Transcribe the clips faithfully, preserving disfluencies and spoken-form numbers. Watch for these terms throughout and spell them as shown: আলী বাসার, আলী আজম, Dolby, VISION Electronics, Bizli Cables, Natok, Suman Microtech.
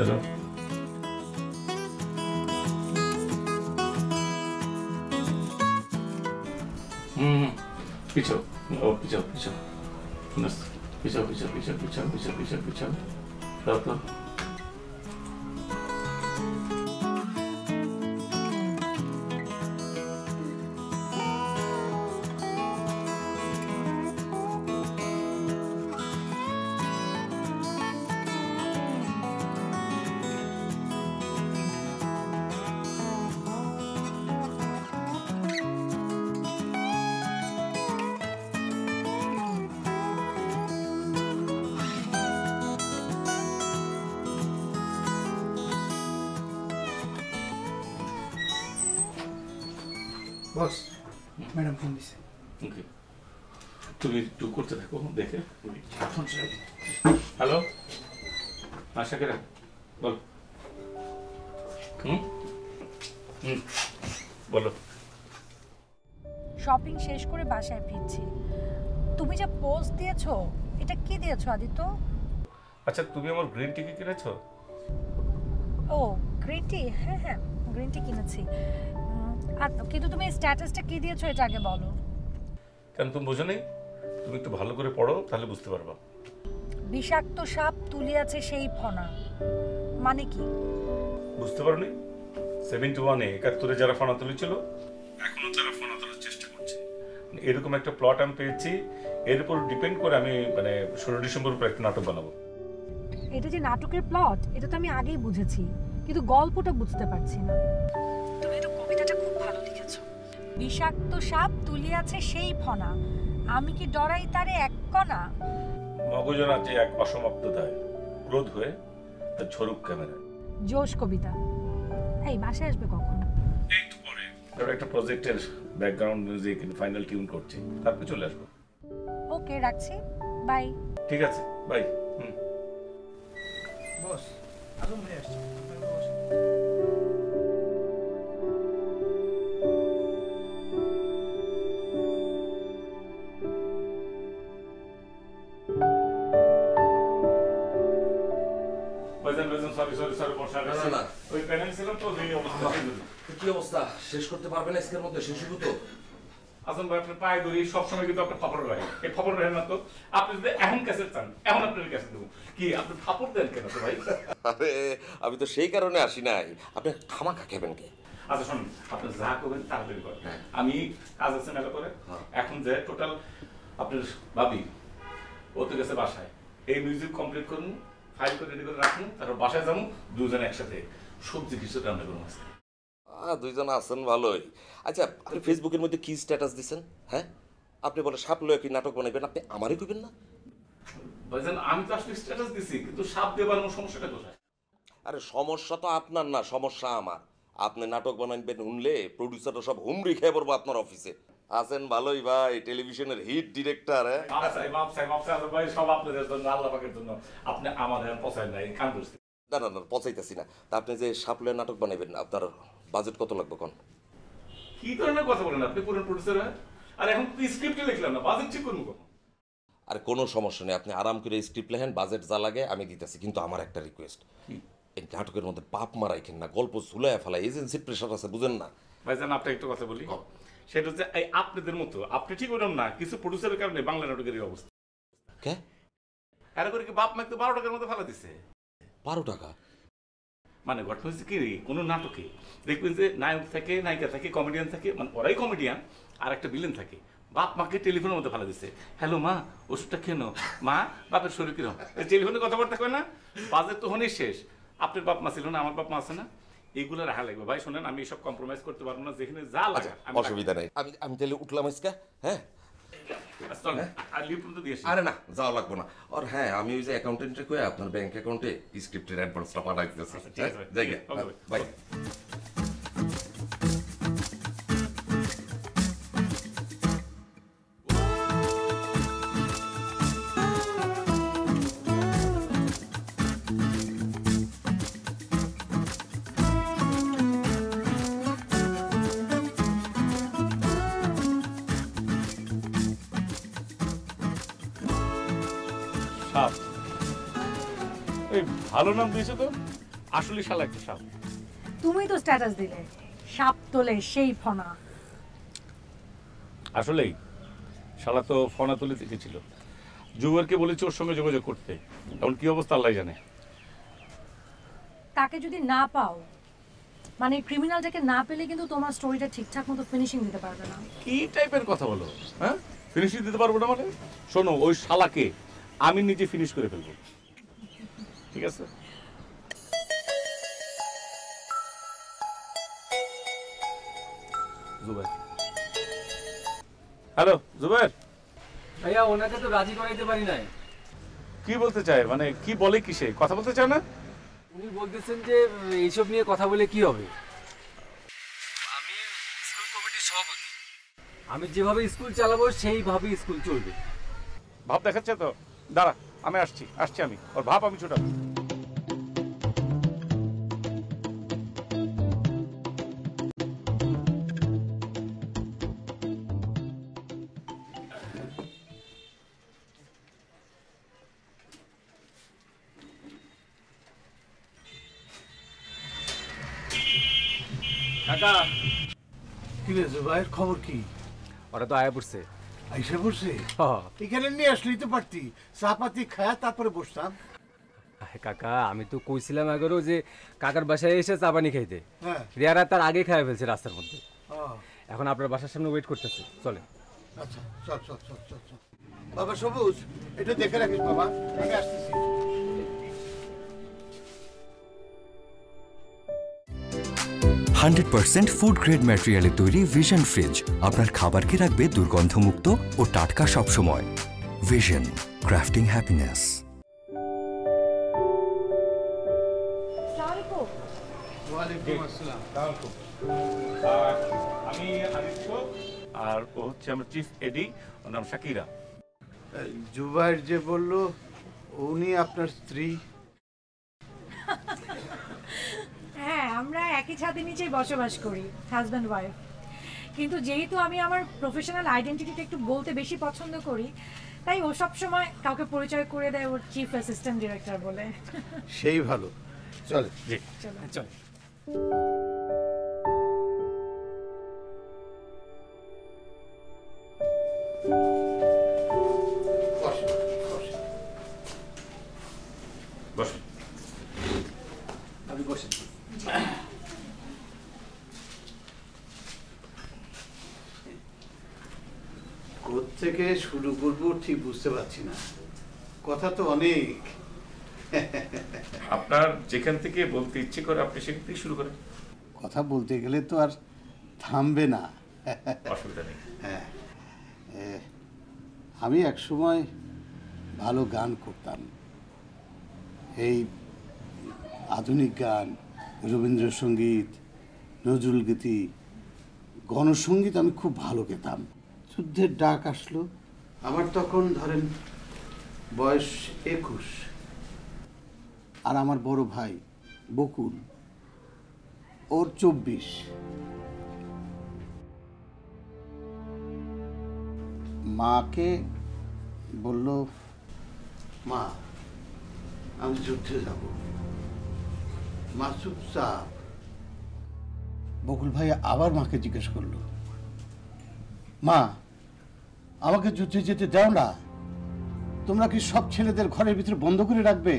चलो पीछो ओ पीछो पीछो बस पीछो पीछो पीछो पीछो पीछो पीछो पीछो रखो बस मैडम फोन दिस ओके তুমি টু করতে থাকো দেখে এখন সাহেব হ্যালো আশা করি বল হুম হুম বলো শপিং শেষ করে বাসায় ফিরছি তুমি যা পোস্ট দিয়েছো এটা কি দিয়েছো আদিত্য আচ্ছা তুমি আমার গ্রিন টি কিনেছো ও গ্রিন টি হ্যাঁ হ্যাঁ গ্রিন টি কিনেছি কিন্তু তুমি স্ট্যাটাসটা কি দিয়েছো এটা আগে বলো কেন তুমি বুঝো না তুমি একটু ভালো করে পড়ো তাহলে বুঝতে পারবা বিষাক্ত সাপ তুলে আছে সেই ফনা মানে কি বুঝতে পারোনি সেভেন্টি ওয়ান এ একাত্তরে যারা ফনা তুলেছিল এখনো তারা ফনা তোলার চেষ্টা করছে এরকম একটা প্লট আমি পেয়েছি এর উপর ডিপেন্ড করে আমি মানে ষোলোই ডিসেম্বর পর একটা নাটক বানাবো এটা যে নাটকের প্লট এটা তো আমি আগেই বুঝেছি কিন্তু গল্পটা বুঝতে পারছি না তুমি এটা কবিতাটা খুব ভালো লিখেছো বিষাক্ত সাপ তুলে আছে সেই ফনা আমি কি ডরাই তারে এক কণা মগজরা যে এক অসমাপ্ত দায় ক্রোধ হয়ে তার ঝরুক ক্যামেরা জোশ কবিতা এই ভাষা আসবে কখন এই তো পরে তার একটা প্রজেক্টের background music in final tune করছি তারপর চলে আসবো ওকে রাখছি বাই ঠিক আছে বাই হুম বস আজম রে আসছে বাসায় ফাইল করে রেডি করে রাখুন তারপর বাসায় যামু দুজন একসাথে সবজি কিছু রান্না করব আজকে আ দুইজন আছেন ভালোই আচ্ছা আপনি ফেসবুকের মধ্যে কি স্ট্যাটাস দিবেন হ্যাঁ আপনি বলে সাপ লয়ে কি নাটক বানাবেন আপনি আমারই কইবেন না ভাইজান আমি তো আসলে স্ট্যাটাস দিছি কিন্তু সাপ দেবানোর সমস্যাটা কোথায় আরে সমস্যা তো আপনার না সমস্যা আমার আপনি নাটক বানাবেন হুনলে প্রোডিউসাররা সব হুমড়ি খেয়ে পড়বো আপনার অফিসে আছেন ভালোই ভাই টেলিভিশনের হিট ডিরেক্টর হ্যাঁ আপ সাহেব আপ সাহেব আপ সাহেব ভাই সব আপনাদের জন্য আল্লাহ পাকের জন্য আপনি আমাদের পছন্দ নাই কান করতে না না না পছাইতাছি না তা আপনি যে সাপলের নাটক বানাবেন আপনার বাজেট কত লাগবে কোন কি ধরনের কথা বলেন আপনি পুরো প্রোডিউসার আর এখন তো স্ক্রিপ্টই লিখলাম না বাজেট ঠিক করব কখন আর কোনো সমস্যা নেই আপনি আরাম করে স্ক্রিপ্ট লেখেন বাজেট যা লাগে আমি দিতেছি কিন্তু আমার একটা রিকোয়েস্ট এই নাটকের মধ্যে পাপ মারাইছেন না গল্প ঝুলায়া ফেলা এজেন্সির প্রেসার আছে বুঝেন না ভাইজান আপনি একটা কথা বলি সেটা হচ্ছে আপনাদের মতো আপনি ঠিক বললাম না কিছু প্রোডিউসারের কারণে বাংলা নাটকের অবস্থা কে এর করে কি বাপ মাকে বারো টাকার মধ্যে ফেলা দিছে বারো টাকা মানে ঘটনা হচ্ছে কি কোনো নাটকে দেখবেন যে নায়ক থাকে নায়িকা থাকে কমেডিয়ান থাকে মানে ওরাই কমেডিয়ান আর একটা ভিলেন থাকে বাপ মাকে টেলিফোনের মধ্যে ফেলা দিছে হ্যালো মা ওষুধটা খেয়ে নাও মা বাপের শরীর কিরকম টেলিফোনে কথাবার্তা কয় না বাজেট তো হনেই শেষ আপনার বাপ মা ছিল না আমার বাপ মা আছে না এগুলা রাখা লাগবে ভাই শুনেন আমি সব কম্প্রোমাইজ করতে পারবো না যেখানে যা লাগে অসুবিধা নাই আমি আমি তাহলে উঠলাম আজকে হ্যাঁ আসল আর লিপুন তো দিয়েছি আরে না যাও লাগবো না আর হ্যাঁ আমি ওই যে অ্যাকাউন্টেন্টে কই আপনার ব্যাংক অ্যাকাউন্টে স্ক্রিপ্টের অ্যাডভান্সটা পাঠাই দিতেছি যাই গে বাই ভালো নাম দিয়েছো তো আসলে শালা একটা সাপ তুমি তো স্ট্যাটাস দিলে সাপ তোলে সেই ফনা আসলে শালা তো ফনা তুলে দেখেছিল যুবরকে বলেছে ওর সঙ্গে যোগাযোগ করতে এখন কি অবস্থা আল্লাহই জানে তাকে যদি না পাও মানে ক্রিমিনালটাকে না পেলে কিন্তু তোমার স্টোরিটা ঠিকঠাক মতো ফিনিশিং দিতে পারবে না কি টাইপের কথা বলো হ্যাঁ ফিনিশিং দিতে পারবো না মানে শোনো ওই শালাকে আমি নিজে ফিনিশ করে ফেলবো ঠিক আছে জুবাই হ্যালো জুবাই ভাইয়া ওনাকে তো রাজি করাইতে পারি নাই কি বলতে চায় মানে কি বলে কিসে কথা বলতে চায় না উনি বলতেছেন যে এইসব নিয়ে কথা বলে কি হবে আমি স্কুল কমিটির সভাপতি আমি যেভাবে স্কুল চালাবো সেইভাবে স্কুল চলবে ভাব দেখাচ্ছে তো দাঁড়া আমি আসছি আসছি আমি আর ভাব আমি ছোট কাকা কি রে জুবাইর খবর কি ওরা তো আয়া পড়ছে আইসা বসে এখানে নিয়ে আসলেই তো পারতি চাপাতি খায়া তারপরে বসতাম কাকা আমি তো কইছিলাম আগেও যে কাকার বাসায় এসে চা পানি খাইতে রিয়ারা তার আগে খাইয়া ফেলছে রাস্তার মধ্যে এখন আপনার বাসার সামনে ওয়েট করতেছে চলে আচ্ছা চল চল চল চল বাবা সবুজ এটা দেখে রাখিস বাবা আমি আসতেছি one hundred percent food grade material e toiri vision fridge apnar khabar ke rakhbe durgondho mukto o tatka sob shomoy vision crafting happiness assalamualaikum waalaikum assalam waalaikum ar ami adityo ar o hocche amar chief edi or nam shakira jubair je bollo uni apnar stri আমরা একই ছাদের নিচে বসবাস করি husband wife কিন্তু যেহেতু আমি আমার প্রফেশনাল আইডেন্টিটিটা একটু বলতে বেশি পছন্দ করি তাই ও সব সময় কাউকে পরিচয় করে দেয় ওর চিফ অ্যাসিস্ট্যান্ট ডিরেক্টর বলে সেই ভালো চল জি চল চল বস বস আমি বসে থেকে শুরু করব ঠিক বুঝতে পারছি না কথা তো অনেক আপনার যেখান থেকে বলতে ইচ্ছে করে আপনি সেখান থেকে শুরু করেন কথা বলতে গেলে তো আর থামবে না অসুবিধা নেই হ্যাঁ আমি এক সময় ভালো গান করতাম এই আধুনিক গান রবীন্দ্রসঙ্গীত নজরুলগীতি গণসঙ্গীত আমি খুব ভালো গেতাম যুদ্ধের ডাক আসলো আমার তখন ধরেন বয়স একুশ আর আমার বড় ভাই বকুল ওর চব্বিশ মাকে বলল মা আমি যুদ্ধে যাব মা চুপচাপ বকুল ভাই আবার মাকে জিজ্ঞেস করলো মা আমাকে যুদ্ধে যেতে দাও না তোমরা কি সব ছেলেদের ঘরের ভিতরে বন্ধ করে রাখবে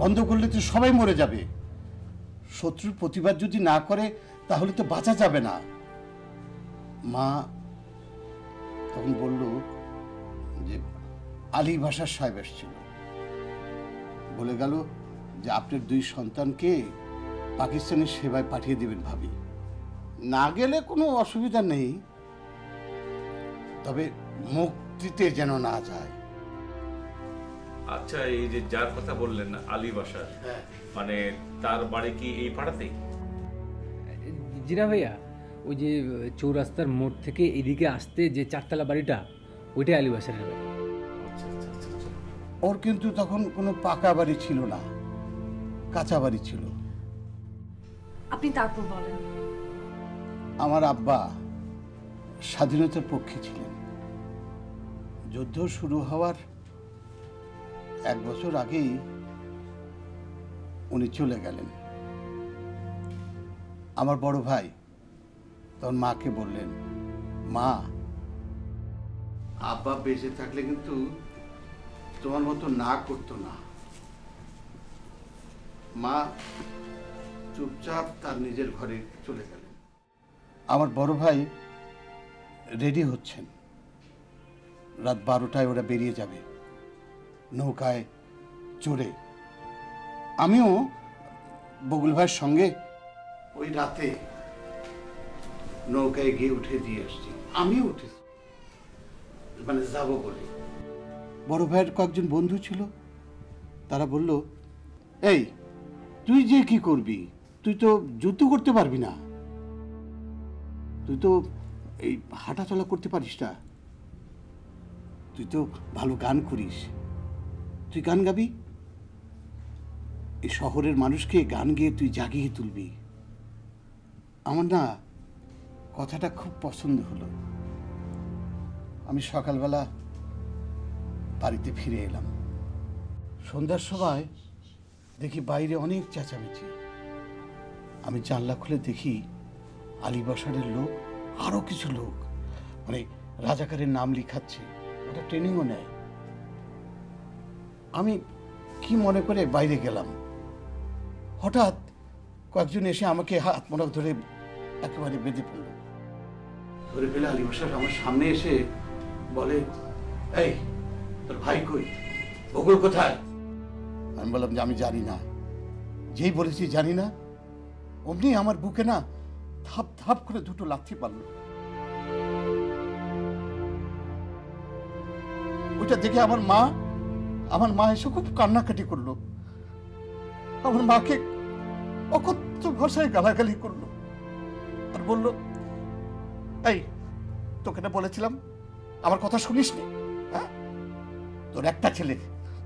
বন্ধ করলে তো সবাই মরে যাবে শত্রুর প্রতিবাদ যদি না করে তাহলে তো বাঁচা যাবে না মা তখন বলল যে আলী ভাষার সাহেব এসেছিল বলে গেল যে আপনার দুই সন্তানকে পাকিস্তানের সেবায় পাঠিয়ে দেবেন ভাবি না গেলে কোনো অসুবিধা নেই তবে মুক্তিতে যেন না যায়। আচ্ছা, এই যে যার কথা বললেন আলী বাসার, মানে তার বাড়ি কি এই পাড়াতেই? জিরা ভাইয়া, ওই যে চৌরাস্তার মোড় থেকে এদিকে আসতে যে চারতলা বাড়িটা, ওইটাই আলী বাসারের বাড়ি। ওর কিন্তু তখন কোনো পাকা বাড়ি ছিল না, কাঁচা বাড়ি ছিল। আপনি তারপর বলেন। আমার আব্বা স্বাধীনতার পক্ষে ছিলেন। যুদ্ধ শুরু হওয়ার এক বছর আগেই উনি চলে গেলেন। আমার বড় ভাই তখন মাকে বললেন, মা, আব্বা বেঁচে থাকলে কিন্তু তোমার মতো না করতো না। মা চুপচাপ তার নিজের ঘরে চলে গেলেন। আমার বড় ভাই রেডি হচ্ছেন, রাত বারোটায় ওরা বেরিয়ে যাবে নৌকায় চড়ে। আমিও বগুল ভাইয়ের সঙ্গে ওই রাতে নৌকায় গিয়ে উঠে দিয়ে আসছি। আমিও উঠেছি, মানে যাব বলে। বড় ভাইয়ের কয়েকজন বন্ধু ছিল, তারা বলল, এই তুই যে কি করবি, তুই তো যুদ্ধ করতে পারবি না, তুই তো এই হাঁটা চলা করতে পারিস না, তুই তো ভালো গান করিস, তুই গান গাবি, এই শহরের মানুষকে গান গেয়ে তুই জাগিয়ে তুলবি। আমার না কথাটা খুব পছন্দ হলো। আমি সকালবেলা বাড়িতে ফিরে এলাম। সন্ধ্যার সময় দেখি বাইরে অনেক চেঁচামেচি। আমি জানলা খুলে দেখি আলী বাসারের লোক, আরও কিছু লোক, মানে রাজাকারের নাম লিখাচ্ছে, ওটা ট্রেনিংও নেয়। আমি কি মনে করে বাইরে গেলাম, হঠাৎ কয়েকজন এসে আমাকে হাত মোড়া ধরে একেবারে বেঁধে ফেলল। ধরে ফেলে আলী বাসার আমার সামনে এসে বলে, এই তোর ভাই কই, বকুল কোথায়? আমি বললাম যে আমি জানি না। যেই বলেছি জানি না, অমনি আমার বুকে না ধাপ ধাপ করে দুটো লাথি পারল। ওইটা দেখে আমার মা আমার মা এসে খুব কান্নাকাটি করলো। আমার মাকে অকথ্য ভাষায় গালাগালি করলো আর বলল, এই তোকে না বলেছিলাম, আমার কথা শুনিস নি? হ্যাঁ, তোর একটা ছেলে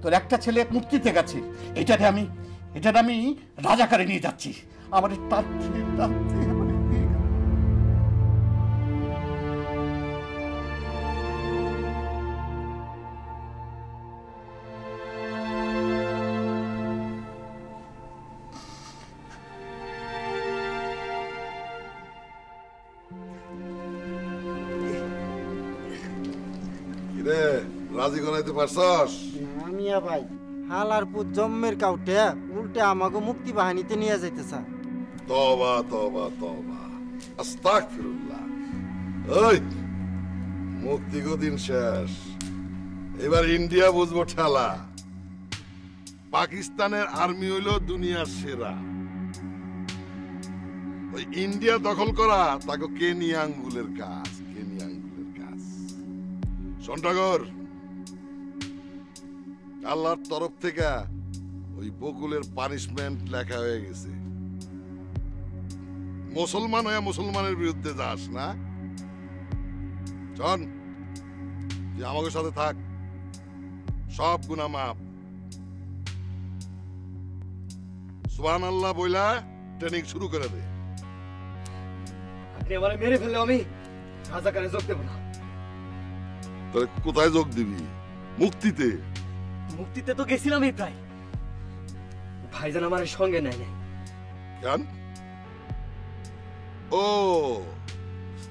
তোর একটা ছেলে মুক্তিতে গেছে, এটাতে আমি এটাতে আমি রাজাকারে নিয়ে যাচ্ছি। আমার তার রাজি গনাইতে পারছস? মিয়া ভাই, হালারপুর জম্মের কাউটে উল্টে আমাকে মুক্তি বাহিনীতে নিয়ে যাইতেছে। তওবা তওবা তওবা, আস্তাগফিরুল্লাহ। ওই মুক্তি গো দিন শেষ, এবার ইন্ডিয়া বুঝবো ঠালা। পাকিস্তানের আর্মি হইল দুনিয়ার সেরা, ওই ইন্ডিয়া দখল করা তাকে কেনিয়া আঙ্গুলের কাজ, কেনিয়া আঙ্গুলের কাজ। সন্টাগর, আল্লাহর তরফ থেকে ওই বকুলের পানিশমেন্ট লেখা হয়ে গেছে। মুসলমান হয়ে মুসলমানের বিরুদ্ধে যাস না, চল তুই আমাদের সাথে থাক, সব গুনাহ মাফ। সুবহানাল্লাহ বইলা ট্রেনিং শুরু করে দে। আপনি আমারে মেরে ফেললে আমি রাজাকারে যোগ দেব না। তোর কোথায় যোগ দিবি? মুক্তিতে। মুক্তিতে তো গেছিলামই প্রায়, ভাইজান আমার সঙ্গে নাই। কেন? ও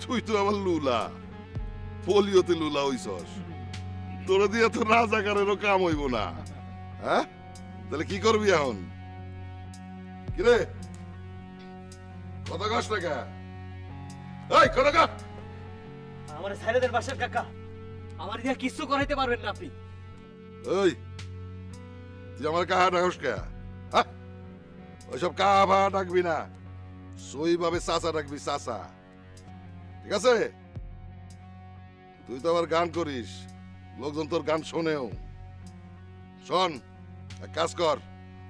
তুই তো আমার লুলা, পোলিওতে লুলা হইছস, তোর দিয়ে তো রাজাকারেরও কাম হইব না। হ্যাঁ, তাহলে কি করবি এখন? কিরে কত কষ্ট কাকা, এই কত কাকা, আমার সাইরাদের বাসার কাকা, আমার দিয়ে কিছু করাইতে পারবেন না আপনি। ওই তুই আমার কাহা ডাকস কে? ওইসব কাহা ভাড়া ডাকবি না, সইভাবে চাচা ডাকবি, চাচা, ঠিক আছে? তুই তো আবার গান করিস, লোকজন তোর গান শোনেও। শোন, এক কাজ কর,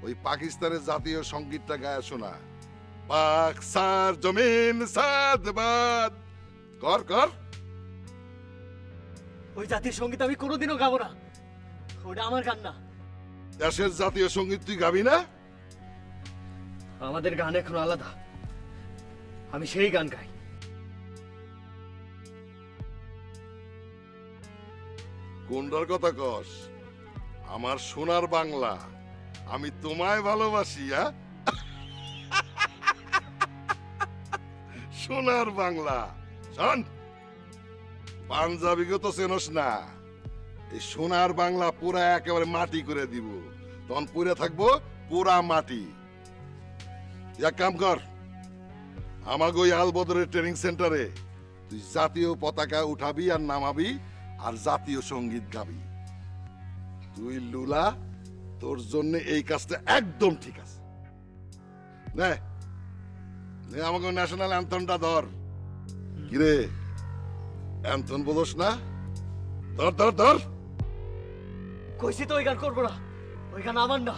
ওই পাকিস্তানের জাতীয় সঙ্গীতটা গায়ে শোনা। পাক সার জমিন সাদবাদ কর কর। ওই জাতীয় সঙ্গীত আমি কোনোদিনও গাবো না, ওটা আমার গান না। দেশের জাতীয় সঙ্গীত তুই গাবি না? আমাদের গান এখন আলাদা, আমি সেই গান গাই। কোনটার কথা কস? আমার সোনার বাংলা, আমি তোমায় ভালোবাসি। হ্যাঁ, সোনার বাংলা। শোন, পাঞ্জাবিকে তো চেনস না, এই সোনার বাংলা পুরা একেবারে মাটি করে দিব, তখন পুরে থাকবো পুরা মাটি। এক কাম কর, আমাকে ওই আলবদরের ট্রেনিং সেন্টারে তুই জাতীয় পতাকা উঠাবি আর নামাবি আর জাতীয় সঙ্গীত গাবি। তুই লুলা, তোর জন্য এই কাজটা একদম ঠিক আছে। নে নে, আমাকে ন্যাশনাল অ্যান্থনটা ধর। কিরে, অ্যান্থন বলস না? ধর ধর ধর। কইছি তো ওই গান করবো না, ওই গান আমার না।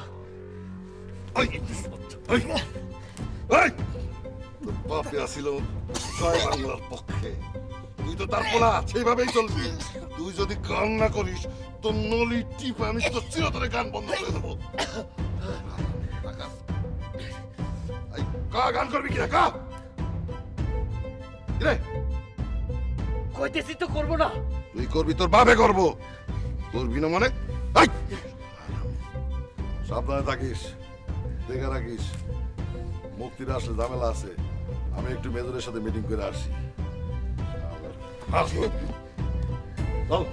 বাপে আসিল জয় বাংলার পক্ষে, তুই তো তার পোলা, সেইভাবেই চলবি। তুই যদি গান না করিস তোর নলি টিপে আমি তোর চিরতরে গান বন্ধ করে দেবো। কা গান করবি কিনা? কা কইতেছি তো করবো না। তুই করবি, তোর বাপে করবো। করবি না মানে? সাবধানে থাকিস, দেখে রাখিস। মুক্তিরা আসলে ঝামেলা আছে, আমি একটু মেজরের সাথে মিটিং করে আসি। চল।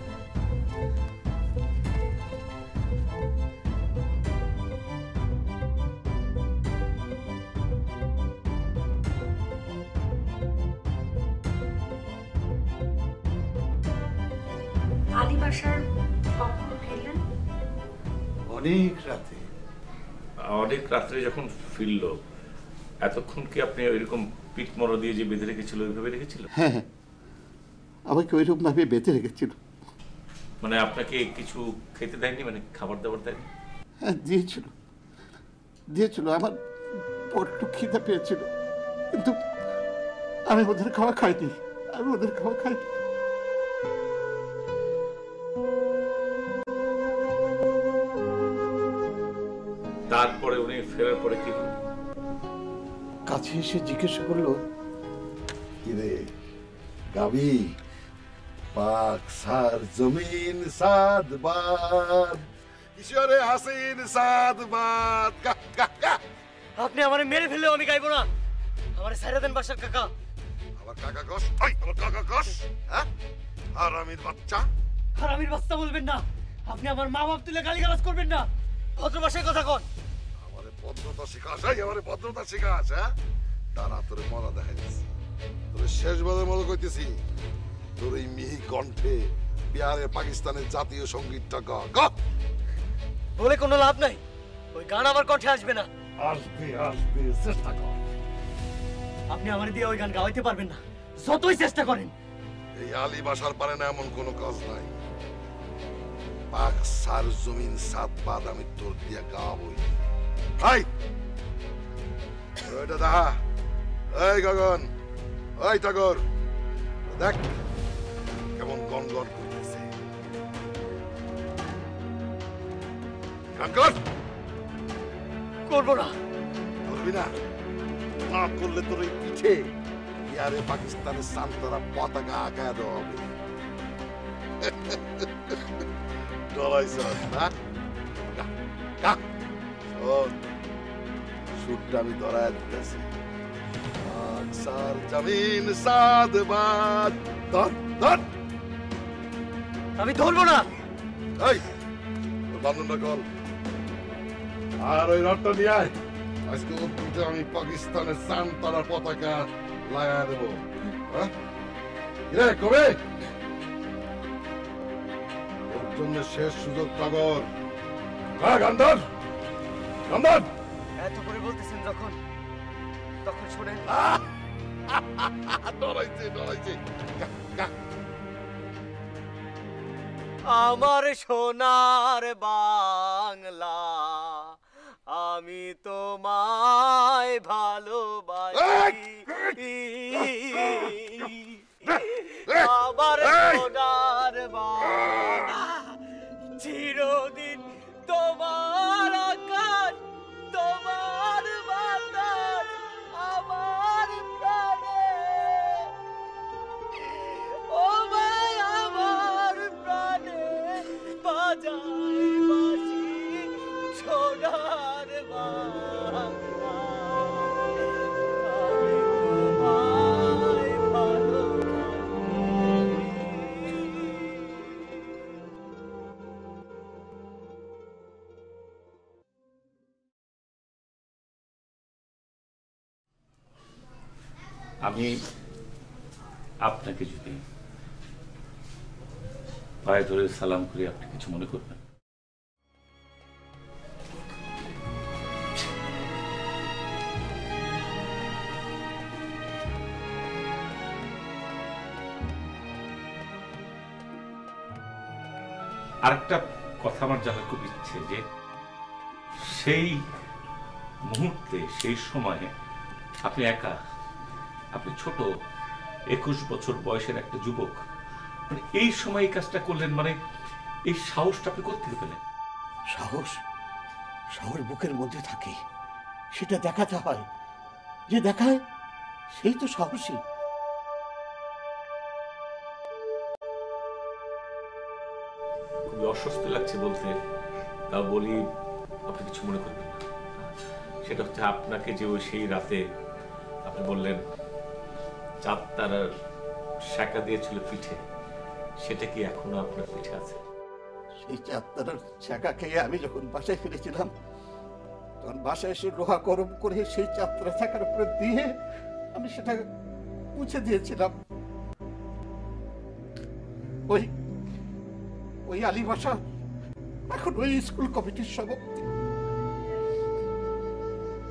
অনেক রাতে, অনেক রাত্রে যখন ফিরল, এতক্ষণ কি আপনি ওইরকম পিঠ মরা দিয়ে যে বেঁধে রেখেছিল ওইভাবে রেখেছিল? হ্যাঁ, আমাকে ওইরকম ভাবে বেঁধে রেখেছিল। মানে আপনাকে কিছু খেতে দেয়নি? মানে খাবার দাবার দেয়নি? হ্যাঁ, দিয়েছিল দিয়েছিল। আমার বড্ড খিদে পেয়েছিল, কিন্তু আমি ওদের খাওয়া খাইনি। আমি ওদের খাওয়া খাইনি। তারপরে উনি ফেরার পরে কি হলো? কাছে এসে জিজ্ঞাসা করলো, কি রে গাবি? পাক সার জমিন সাদবাদ কিশোরে হাসিন সাদবাদ। আপনি আমারে মেরে ফেললে আমি গাইবো না। আমারে সারা দিন বাসার কাকা। আমার কাকা কস? ওই আমার কাকা কস? হ্যাঁ, হারামির বাচ্চা। হারামির বাচ্চা বলবেন না। আপনি আমার মা বাপ তুলে গালিগালাজ করবেন না। ভদ্র ভাষায় কথা কন। আমারে ভদ্রতা শিখাস? এই আমারে ভদ্রতা শিখাস? হ্যাঁ, তারা তোরে মজা দেখাইতেছি। তোরে শেষবারের মতো কইতেছি, তোর এই মিহি কণ্ঠে বিহারের পাকিস্তানের জাতীয় সঙ্গীতটা গা গা বলে কোনো লাভ নাই। ওই গান আমার কণ্ঠে আসবে না। আসবে আসবে, চেষ্টা কর। আপনি আমার দিয়ে ওই গান গাওয়াইতে পারবেন না, যতই চেষ্টা করেন। এই আলী বাসার পারে না এমন কোনো কাজ নাই। পাক সার জমিন সাত বাদ আমি তোর দিয়ে গাওয়াবই। হাই ওইটা দা, এই গগন, ওই টগর, দেখ কেমন গন গন করতেছে। করবো না। করবি না? না করলে তোর এই পিঠে ইয়ারে পাকিস্তানের সান্তরা পতাকা আঁকা দেওয়া হবে। সুরটা আমি ধরায় দিতেছি। আমি ধরবো না। এই বান্ধনটা কল আর ওই রডটা নিয়ে আয়। আজকে আমি পাকিস্তানের সান্তরা পতাকা লাগাই দেবো। কবে জন্য শেষ সুযোগ টগর। হ্যাঁ, গান্ধর গান্ধর। এত করে বলতেছেন যখন তখন শোনেন। ডরাইছে ডরাইছে। আমার সোনার বাংলা আমি তোমায় ভালোবাসি আমার সোনার বাংলা চিরদিন তোমার আকাশ তোমার বাতাস আমার প্রাণে ও মা আমার প্রাণে বাজায় বাঁশি সোনার বাংলা আমি তোমায় ভালোবাসি। আমি আপনাকে যদি পায়ে ধরে সালাম করি আপনি কিছু মনে করবেন? আরেকটা কথা আমার জানার খুব ইচ্ছে যে সেই মুহূর্তে সেই সময়ে আপনি একা, আপনি ছোট একুশ বছর বয়সের একটা যুবক, মানে এই সময় এই কাজটা করলেন, মানে এই সাহসটা আপনি কোত্থেকে পেলেন? সাহস সাহস বুকের মধ্যে থাকে, সেটা দেখাতে হয়, যে দেখায় সেই তো সাহসী। খুবই অস্বস্তি লাগছে বলতে, তা বলি আপনি কিছু মনে করবেন না। সেটা হচ্ছে আপনাকে যে ওই সেই রাতে আপনি বললেন চাঁদ তারার শাঁখা দিয়েছিল পিঠে, সেটা কি এখনো আপনার পিঠে আছে? সেই চাঁদ তারার শাঁখা খেয়ে আমি যখন বাসায় ফিরেছিলাম তখন বাসায় এসে লোহা গরম করে সেই চাঁদ তারা শাঁখার উপরে দিয়ে আমি সেটা মুছে দিয়েছিলাম। ওই ওই আলী বাসা এখন ওই স্কুল কমিটির সভাপতি।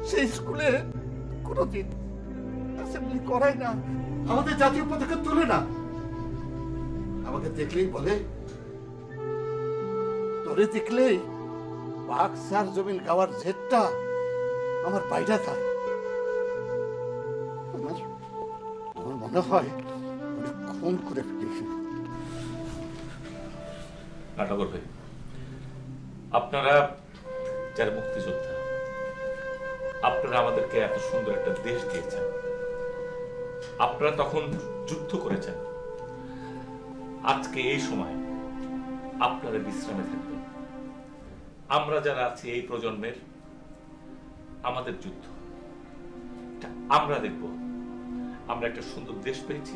সেই স্কুলে কোনোদিন করাই না, আমাদের জাতীয় পতাকা তুলে না, আমাকে দেখলেই বলে তোরে দেখলেই বাঘ সার জমিন গাওয়ার জেটটা আমার বাইরে থাকে। আমার মনে হয় খুন করে ফেলেছি। নাটকর ভাই, আপনারা যারা মুক্তিযোদ্ধা, আপনারা আমাদেরকে এত সুন্দর একটা দেশ দিয়েছেন, আপনারা তখন যুদ্ধ করেছেন, আজকে এই সময় আপনারা বিশ্রামে থাকবেন। আমরা যারা আছি এই প্রজন্মের, আমাদের যুদ্ধ আমরা দেখব। আমরা একটা সুন্দর দেশ পেয়েছি,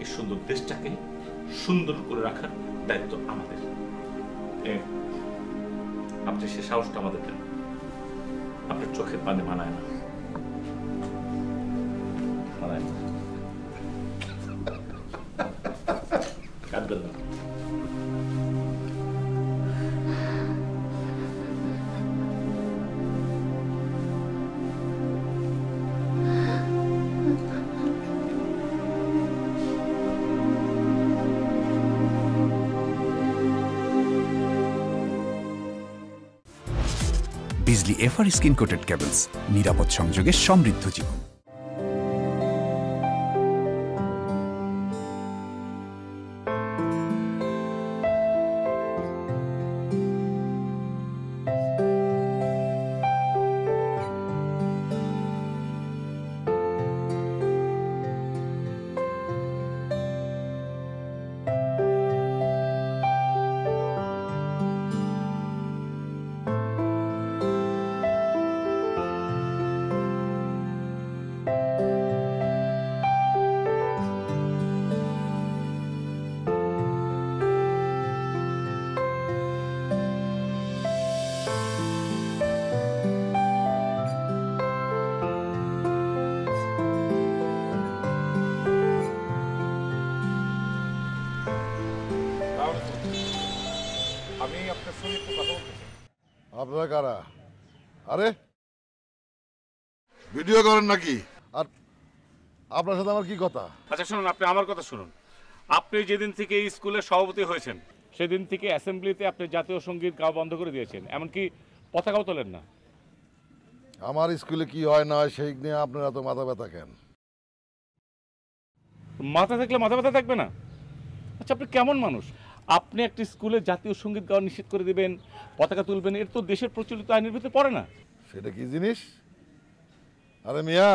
এই সুন্দর দেশটাকে সুন্দর করে রাখার দায়িত্ব আমাদের। আপনি সে সাহসটা আমাদের দেন, আপনার চোখের পানি মানায় না। Bijli FR skin coated cables, নিরাপদ সংযোগে সমৃদ্ধ জীবন। আপনার সাথে আমার কি কথা? আচ্ছা শুনুন, আপনি আমার কথা শুনুন। আপনি যেদিন থেকে এই স্কুলের সভাপতি হয়েছেন সেদিন থেকে অ্যাসেম্বলিতে আপনি জাতীয় সঙ্গীত গাওয়া বন্ধ করে দিয়েছেন, এমনকি পতাকাও তোলেন না। আমার স্কুলে কি হয় না সেই নিয়ে আপনারা তো মাথা ব্যথা কেন? মাথা থাকলে মাথা ব্যথা থাকবে না? আচ্ছা আপনি কেমন মানুষ? আপনি একটা স্কুলে জাতীয় সঙ্গীত গাওয়া নিষেধ করে দেবেন, পতাকা তুলবেন, এর তো দেশের প্রচলিত আইনের ভিতরে পড়ে না। সেটা কি জিনিস? আরে মিয়া,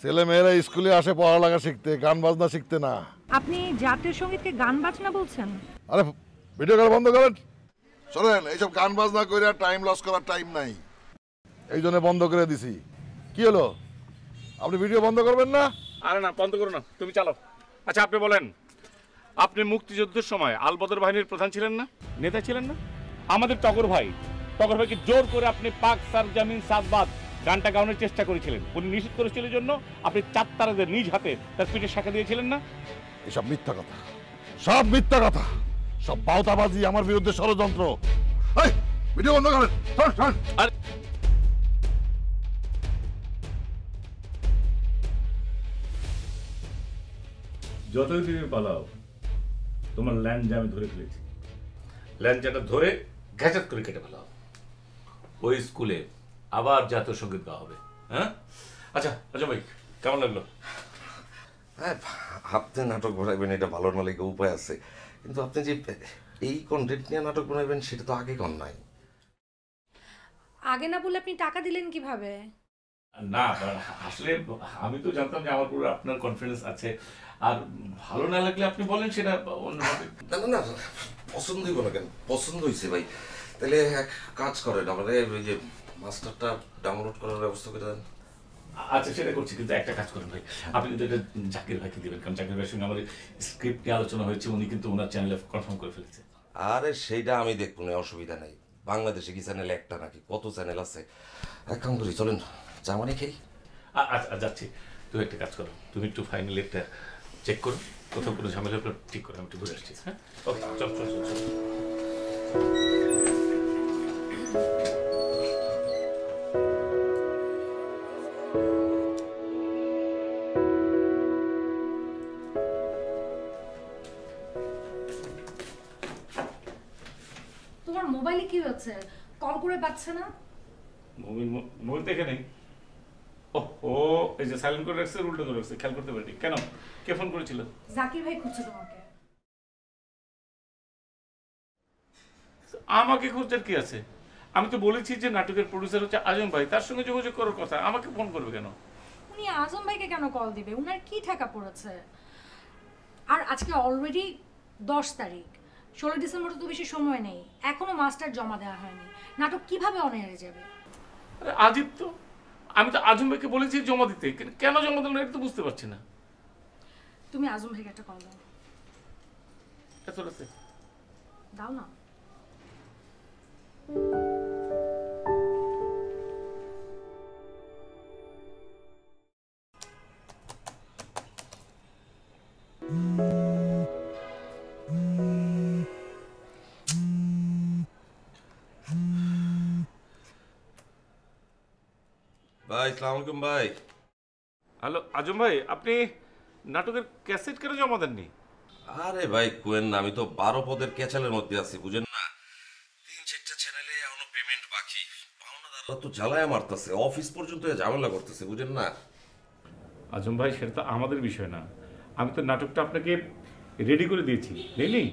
ছেলেমেয়েরা স্কুলে আসে পড়ালেখা শিখতে, গান বাজনা শিখতে না। আপনি জাতীয় সঙ্গীতকে গান বাজনা বলছেন? আরে ভিডিও কল বন্ধ করেন, শোনেন এইসব গান বাজনা করে আর টাইম লস করার টাইম নাই, এই জন্য বন্ধ করে দিছি। কি হলো, আপনি ভিডিও বন্ধ করবেন না? আরে না, বন্ধ করো না, তুমি চালাও। আচ্ছা আপনি বলেন, আপনি মুক্তিযুদ্ধের সময় আলবদর বাহিনীর প্রধান ছিলেন না, নেতা ছিলেন না? আমাদের টগর ভাই, টগর ভাইকে জোর করে আপনি পাক সারজামিন সাদবাদ গানটা গাওয়ানোর চেষ্টা করেছিলেন, উনি নিষেধ করেছিলেন, জন্য আপনি চার তারাদের নিজ হাতে তার পিঠে শাখা দিয়েছিলেন না? এসব মিথ্যা কথা, সব মিথ্যা কথা, সব বাউতাবাজি, আমার বিরুদ্ধে ষড়যন্ত্র। এই ভিডিও বন্ধ করেন। যতই তুমি পালাও তোমার ল্যাঞ্জা আমি ধরে ফেলেছি, ল্যাঞ্জাটা ধরে ঘ্যাচাত করে কেটে ফেলাও। ওই স্কুলে আবার জাতীয় সঙ্গীত গাওয়া হবে। হ্যাঁ আচ্ছা আচ্ছা ভাই, কেমন লাগলো? হ্যাঁ আপনি নাটক বানাবেন, এটা ভালোর মালিক উপায় আছে, কিন্তু আপনি যে এই কন্টেন্ট নিয়ে নাটক বানাবেন সেটা তো আগে কন নাই। আগে না বলে আপনি টাকা দিলেন কিভাবে? না আসলে আমি তো জানতাম যে আমার পুরো আপনার কনফিডেন্স আছে, আর ভালো না লাগলে আপনি বলেন সেটা অন্যভাবে। না না পছন্দই বলো কেন, পছন্দ হয়েছে ভাই। তাহলে এক কাজ করেন, আমাদের ওই যে মাস্টারটা ডাউনলোড করার ব্যবস্থা করে দেন। আচ্ছা সেটা করছি, কিন্তু একটা কাজ করেন ভাই, আপনি কিন্তু এটা জাকির ভাইকে দেবেন, কারণ জাকির ভাইয়ের সঙ্গে আমাদের স্ক্রিপ্ট নিয়ে আলোচনা হয়েছে, উনি কিন্তু ওনার চ্যানেলে কনফার্ম করে ফেলেছে। আরে সেইটা আমি দেখবো না, অসুবিধা নেই। বাংলাদেশে কি চ্যানেল একটা নাকি কত চ্যানেল আছে? এক কাম করি, চলেন জামানি খেয়ে। আচ্ছা যাচ্ছি, তুমি একটা কাজ করো, তুমি একটু ফাইনালি একটা চেক করো, কোথাও কোনো ঝামেলা ঠিক করো, আমি একটু ঘুরে আসছি। হ্যাঁ ওকে, চল চল চল। মোবাইলে কি হচ্ছে, কল করে পাচ্ছে না? মোবাইল মোবাইল দেখে নেই। ওহো এই যে সাইলেন্ট করে রাখছে, উল্টো করে রাখছে, খেয়াল করতে পারিনি। কেন, কে ফোন করেছিল? জাকির ভাই খুঁজছে তোমাকে। আমাকে খুঁজছার কি আছে? আমি তো বলেছি যে নাটকের প্রোডিউসার হচ্ছে আজম ভাই, তার সঙ্গে যোগাযোগ করার কথা, আমাকে ফোন করবে কেন? উনি আজম ভাইকে কেন কল দিবে? উনার কি ঠেকা পড়েছে? আর আজকে অলরেডি দশ তারিখ, ষোলো ডিসেম্বর তো বেশি সময় নেই, এখনো মাস্টার জমা দেওয়া হয়নি, নাটক কিভাবে অন এয়ারে যাবে? আরে আজিব তো, আমি তো আজম ভাইকে বলেছি জমা দিতে, কিন্তু কেন জমা দিল না এটা তো বুঝতে পারছি না। তুমি আজম ভাইকে একটা কল দাও। এটা চলেছে, দাও না। আসসালামু আলাইকুম ভাই। হ্যালো আজম ভাই, আপনি নাটকের ক্যাসেট কেন জমা দেননি? আরে ভাই কোয়েন না, আমি তো বারো পদের ক্যাচালের মধ্যে আছি বুঝেন না, তিন চারটা চ্যানেলে এখনো পেমেন্ট বাকি, পাওনাদাররা তো জ্বালায় মারতেছে, অফিস পর্যন্ত ঝামেলা করতেছে বুঝেন না। আজম ভাই সেটা তো আমাদের বিষয় না, আমি তো নাটকটা আপনাকে রেডি করে দিয়েছি। রেলি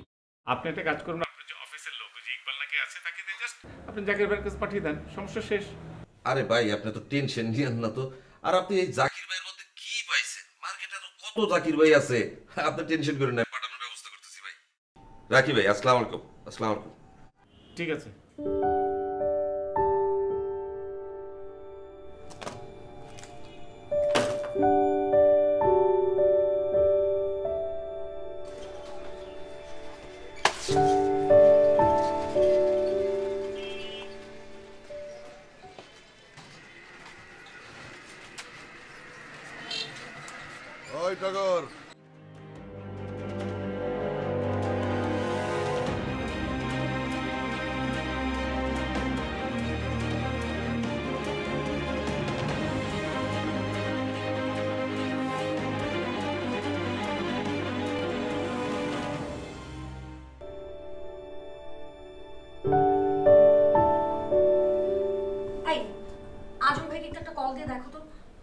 আপনি একটা কাজ করুন, আপনার যে অফিসের লোক যে ইকবাল নাকি আছে তাকে দিয়ে জাস্ট আপনি জাকির ভাইয়ের কাছে পাঠিয়ে দেন, সমস্যা শেষ। আরে ভাই আপনি তো টেনশন নিয়েন না তো, আর আপনি এই জাকির ভাইয়ের মধ্যে কি পাইছেন? মার্কেটে তো কত জাকির ভাই আছে, আপনি টেনশন করেন না, পাঠানোর ব্যবস্থা করতেছি ভাই। রাখি ভাই, আসসালামু আলাইকুম। আসসালামু আলাইকুম। ঠিক আছে।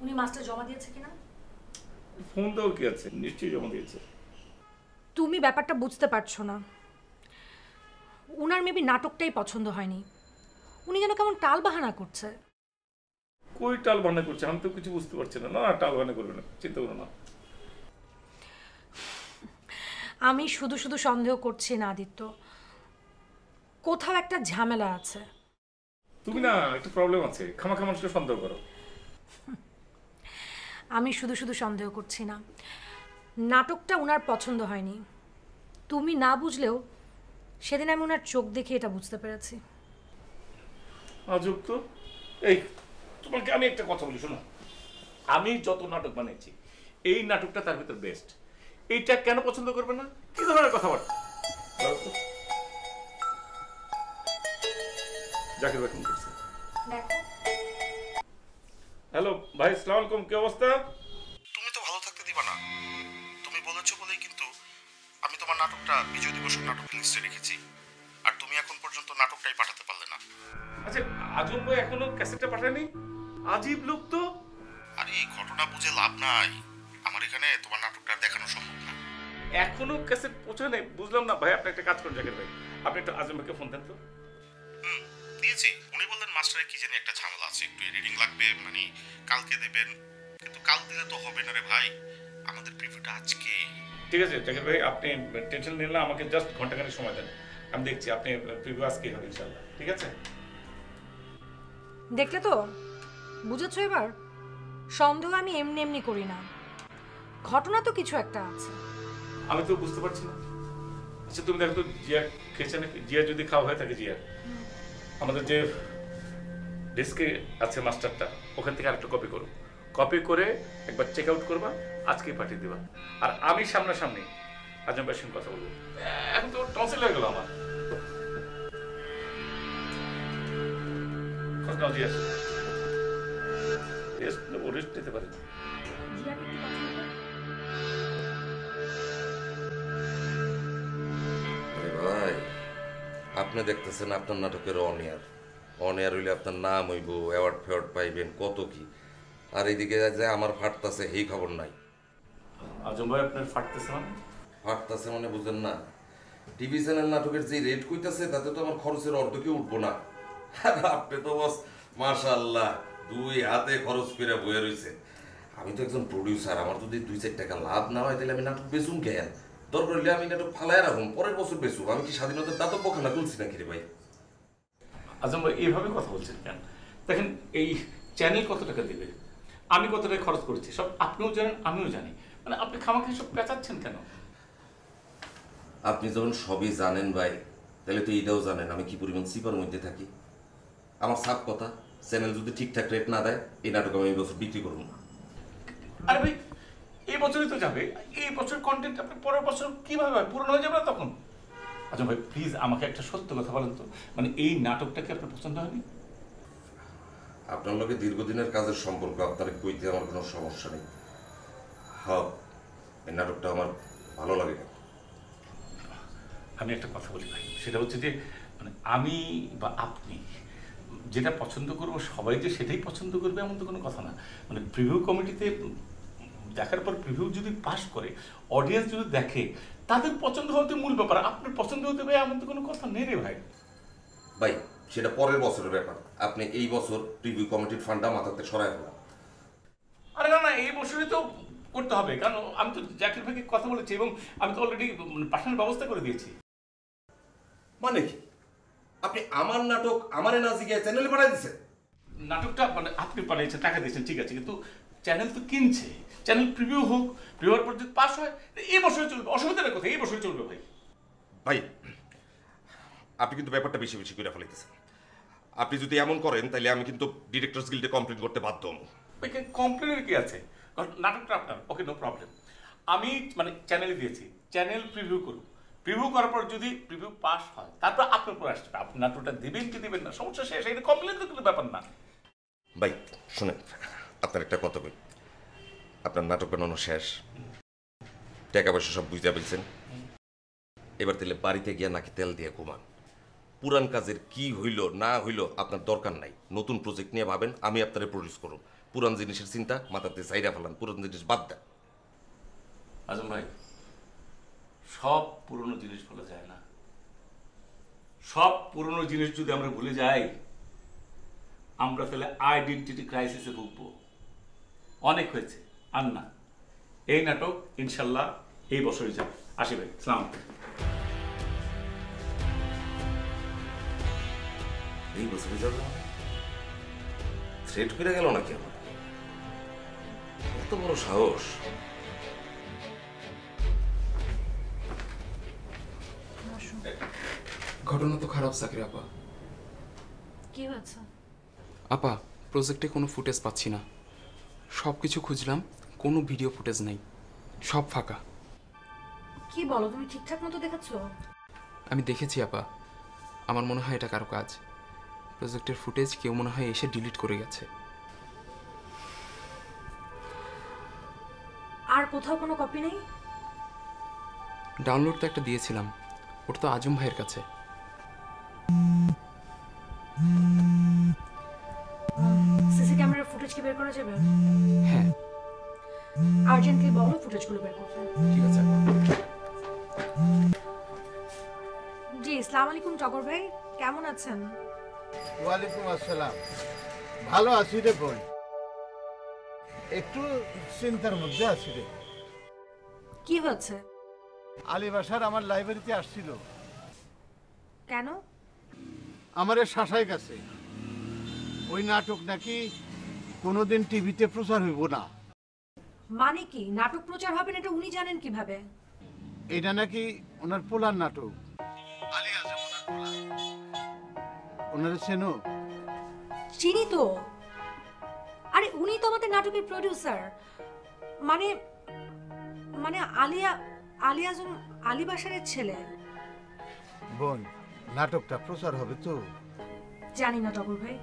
উনি মাস্টার জমা দিয়েছে কিনা? ফোন দাও কি আছে? নিশ্চয়ই জমা দিয়েছে। তুমি ব্যাপারটা বুঝতে পারছো না। উনার মেবি নাটকটাই পছন্দ হয়নি। উনি যেন কেমন টাল বাহানা করছে। কই টাল বাহানা করছে? আমি তো কিছু বুঝতে পারছি না। না, টাল বাহানা করবে না, চিন্তা করো না। আমি শুধু শুধু সন্দেহ করছি না আদিত্য, কোথাও একটা ঝামেলা আছে। তুমি না একটা প্রবলেম আছে, খামাখা মানুষকে সন্দেহ করো। আমি শুধু শুধু সন্দেহ করছি না, নাটকটা ওনার পছন্দ হয়নি। তুমি না বুঝলেও সেদিন আমি ওনার চোখ দেখে এটা বুঝতে পেরেছি। আজব তো। এই তোমাকে আমি একটা কথা বলি, শোনো, আমি যত নাটক বানিয়েছি এই নাটকটা তার ভিতর বেস্ট। এইটা কেন পছন্দ করবে না? কি ধরনের কথাবার্তা! জাকির ভাই ফোন করছে। হ্যালো ভাই, আসসালামু আলাইকুম, কি অবস্থা? তুমি তো ভালো থাকতে দিবা না। তুমি বলেছো বলেই কিন্তু আমি তোমার নাটকটা বিজয় দিবসের নাটক লিস্টে রেখেছি, আর তুমি এখন পর্যন্ত নাটকটাই পাঠাতে পারলে না। আচ্ছা, আজব ভাই এখনো ক্যাসেটটা পাঠায়নি? আজীব লোক তো। আর এই ঘটনা বুঝে লাভ নাই, আমার এখানে তোমার নাটকটা দেখানো সম্ভব না। এখনো ক্যাসেট পৌঁছানে? বুঝলাম না ভাই। আপনি একটা কাজ করুন জাকির ভাই, আপনি একটু আজম ভাইকে ফোন দেন তো। হুম দিয়েছি। উনি বললেন মাস্টারের কি জানি একটা ঝামেলা আছে, একটু এডিটিং লাগবে, মানে কালকে দেবেন। কিন্তু কাল দিলে তো হবে না রে ভাই, আমাদের প্রিভিউটা আজকে। ঠিক আছে জাকির ভাই, আপনি টেনশন নিন না, আমাকে জাস্ট ঘন্টাখানেক সময় দেন, আমি দেখছি আপনি প্রিভিউ আজকে হবে ইনশাআল্লাহ। ঠিক আছে? দেখলে তো, বুঝেছো এবার? সন্দেহ আমি এমনি এমনি করি না, ঘটনা তো কিছু একটা আছে। আমি তো বুঝতে পারছি না। আচ্ছা তুমি দেখো তো, জিয়া খেয়েছে নাকি? জিয়া যদি খাওয়া হয়ে থাকে, জিয়া আমাদের যে ডেস্কে আছে মাস্টারটা, ওখান থেকে আরেকটু কপি করো, কপি করে একবার চেক আউট করবা, আজকেই পাঠিয়ে দেবা। আর আমি সামনাসামনি আজম ভাইয়ের সঙ্গে কথা বলবো। এখন তো টনসিল হয়ে গেল আমার। জিয়া রেস্ট নেবো, রেস্ট নিতে পারি না। আপনি দেখতেছেন আপনার নাটকের অন এয়ার, অন এয়ার হইলে আপনার নাম হইব, অ্যাওয়ার্ড ফেওয়ার্ড পাইবেন, কত কি। আর এইদিকে যায় আমার ফাটতাছে, এই খবর নাই। আজম ভাই আপনার ফাটতেছে মানে? ফাটতাছে মানে বুঝেন না, টিভি চ্যানেল নাটকের যে রেট কইতাছে তাতে তো আমার খরচের অর্ধকে উঠবো না। আর আপনি তো বস মাশাআল্লাহ দুই হাতে খরচ করে বয়ে রয়েছে। আমি তো একজন প্রডিউসার, আমার যদি দুই চার টাকা লাভ না হয় তাহলে আমি নাটক বেচুম কে? দরকার হইলে আমি নাটক ফালায় রাখুন, পরের বছর বেচুম। আমি কি স্বাধীনতার দাতব্য খানা তুলছি নাকি রে ভাই? আজম ভাই এইভাবে কথা বলছেন কেন? দেখেন এই চ্যানেল কত টাকা দেবে, আমি কত টাকা খরচ করেছি সব আপনিও জানেন, আমিও জানি, মানে আপনি খামাকে সব পেঁচাচ্ছেন কেন? আপনি যখন সবই জানেন ভাই, তাহলে তো এইটাও জানেন আমি কি পরিমাণ সিপার মধ্যে থাকি। আমার সাফ কথা, চ্যানেল যদি ঠিকঠাক রেট না দেয় এই নাটক আমি এই বছর বিক্রি করব না। আরে ভাই এই বছরই তো যাবে, এই বছর কন্টেন্ট আপনি পরের বছর কীভাবে পূরণ হয়ে যাবে না তখন? আচ্ছা ভাই প্লিজ আমাকে একটা সত্য কথা বলেন তো, মানে এই নাটকটাকে আপনার পছন্দ হয়নি? আপনার লোকে দীর্ঘদিনের কাজের সম্পর্ক, আপনার কইতে আমার কোনো সমস্যা নেই। হ্যাঁ এই নাটকটা আমার ভালো লাগে না। আমি একটা কথা বলি ভাই, সেটা হচ্ছে যে মানে আমি বা আপনি যেটা পছন্দ করবো সবাই যে সেটাই পছন্দ করবে এমন তো কোনো কথা না। মানে প্রিভিউ কমিটিতে দেখার পর প্রিভিউ যদি পাস করে, অডিয়েন্স যদি দেখে, তাদের পছন্দ হতে মূল ব্যাপার, আপনার পছন্দ হতে ভাই এমন তো কোনো কথা নেই রে ভাই। ভাই সেটা পরের বছরের ব্যাপার, আপনি এই বছর প্রিভিউ কমিটির ফান্ডটা মাথাতে সরায় ফেলা। আরে না না, এই বছরই তো করতে হবে, কারণ আমি তো জাকির ভাইকে কথা বলেছি এবং আমি তো অলরেডি পাঠানোর ব্যবস্থা করে দিয়েছি। মানে কি আপনি আমার নাটক আমারে না জিজ্ঞাসা চ্যানেলে পাঠিয়ে দিয়েছেন? নাটকটা মানে আপনি পাঠিয়েছেন, টাকা দিয়েছেন, ঠিক আছে, কিন্তু চ্যানেল তো কিনছে। চ্যানেল প্রিভিউ হোক, প্রিভিউর পর যদি পাস হয় এই বছরই চলবে, অসুবিধার কথা, এই বছরই চলবে। ভাই ভাই আপনি কিন্তু ব্যাপারটা বেশি বেশি করে ফেলাইতেছেন। আপনি যদি এমন করেন তাহলে আমি কিন্তু ডিরেক্টরস গিল্ডে কমপ্লেন করতে বাধ্য হব। কমপ্লেনের কি আছে? নাটকটা আপনার, ওকে নো প্রবলেম। আমি মানে চ্যানেলে দিয়েছি, চ্যানেল প্রিভিউ করুক, প্রিভিউ করার পর যদি প্রিভিউ পাস হয় তারপর আপনার উপর আসবে, আপনি নাটকটা দেবেন কি দেবেন না, সমস্যা শেষ। এটা কমপ্লেন তো কোনো ব্যাপার না। ভাই শুনেন, আপনার একটা কথা বলি, আপনার নাটক বানানো শেষ, টাকা পয়সা সব বুঝতে পেরেছেন, এবার তাহলে বাড়িতে গিয়ে নাকি তেল দিয়ে ঘুমান। পুরান কাজের কি হইল না হইল আপনার দরকার নাই, নতুন প্রজেক্ট নিয়ে ভাবেন, আমি আপনারে প্রডিউস করব। पुरान जिनिसेर चिंता माथाते जायरा फेलान, पुरान जिनिस बाद दें। आजम भाई सब पुरानो जिनिस भुला जाय ना, सब पुरानो जिनिस जोदि आमरा भुले जाई आमरा ताहले आइडेंटिटी क्राइसिसे भुगबो। अनेक हयेछे আর না, এই নাটক ইনশাআল্লাহ এই বছরই যাবে। আসি ভাই, সালাম। এই বছরই যাবে থ্রেট করে গেল নাকি? আমার কত বড় সাহস! ঘটনা তো খারাপ সাকির আপা। কি হয়েছে আপা? প্রজেক্টে কোনো ফুটেজ পাচ্ছি না, সব কিছু খুঁজলাম, কোনো ভিডিও ফুটেজ নেই, সব ফাঁকা। কি বলো, তুমি ঠিকঠাক মতো দেখাচ্ছ? আমি দেখেছি আপা, আমার মনে হয় এটা কারো কাজ। প্রজেক্টের ফুটেজ কেউ মনে হয় এসে ডিলিট করে গেছে। আর কোথাও কোনো কপি নেই? ডাউনলোড তো একটা দিয়েছিলাম, ওটা তো আজম ভাইয়ের কাছে। সিসি ক্যামেরার ফুটেজ কি বের করা যাবে? হ্যাঁ, আর্জেন্টলি বলো ফুটেজগুলো বের করতে। ঠিক আছে। জি, আসসালামু আলাইকুম টগর ভাই, কেমন আছেন? ওয়ালাইকুম আসসালাম, ভালো আছি রে ভাই, একটু চিন্তার মধ্যে আছি রে। কি হচ্ছে? আলী বাসার আমার লাইব্রেরিতে আসছিল। কেন? আমারে শাশাই কাছে ওই নাটক নাকি কোনোদিন টিভিতে প্রচার হইব না। মানে কি নাটক প্রচার হবে না, এটা উনি জানেন কিভাবে? এটা নাকি ওনার পোলার নাটক। আলী আজম ওনার পোলা। ওনারে চেনো? চিনি তো। আরে উনি তো আমাদের নাটকের প্রোডিউসার। মানে মানে আলিয়া আলী আজম আলী বাসারের ছেলে। বোন, নাটকটা প্রচার হবে তো? জানি না টগর ভাই,